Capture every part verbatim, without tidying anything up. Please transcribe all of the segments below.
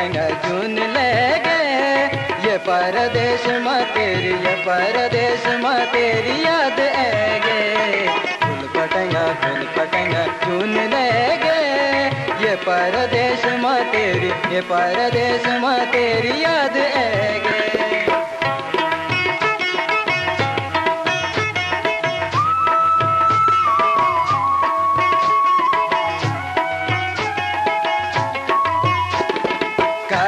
फटंग जून ले गए ये परदेश माँ तेरी, ये परदेश माँ तेरी याद आ गए। फूल फटंगा फूल फटंगा जून ले गए ये परदेश माँ तेरी, ये परदेश माँ तेरी याद आ गए।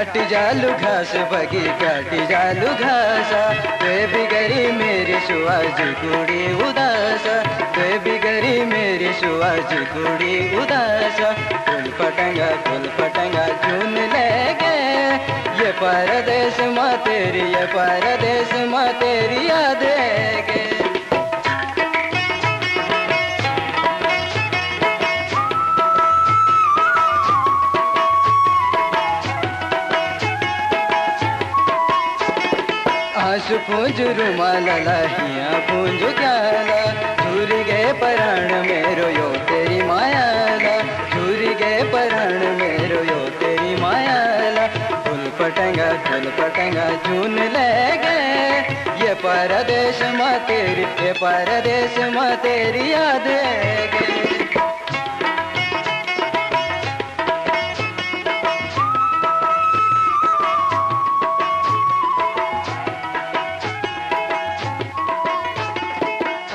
काटी जालू घास बगी काटी जालू घासा ते बिगरी मेरी सुहाजी कुड़ी उदासा, ते बिगरी मेरी सुहाजी कुड़ी उदासा। फूल फटंगा फूल फटंगा चुन ले गए ये परदेश माँ तेरी, ये परदेश माँ तेरी याद आ गए। आंसू पूंज रुमाल लाहिया पूंज क्याला झूर गए पराण मेरो यो तेरी मायाला, झूर गए पराण मेरो यो तेरी मायाला। फूल फटंगा फूल फटंगा चून ले गए ये परदेश माँ तेरी, ये परदेश माँ तेरी याद आ गए।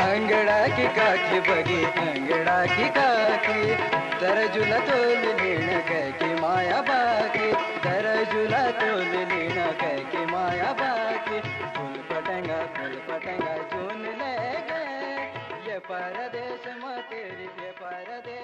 अंगड़ा की काकी बगी अंगड़ा की काकी दरजुला तोल लीना कह की माया बाकी, दरजुला तोल लीना कह की माया बाकी। फूल फटंगा फूल फटंगा चुन ले गए ये परदेश माँ तेरी, ये परदेश।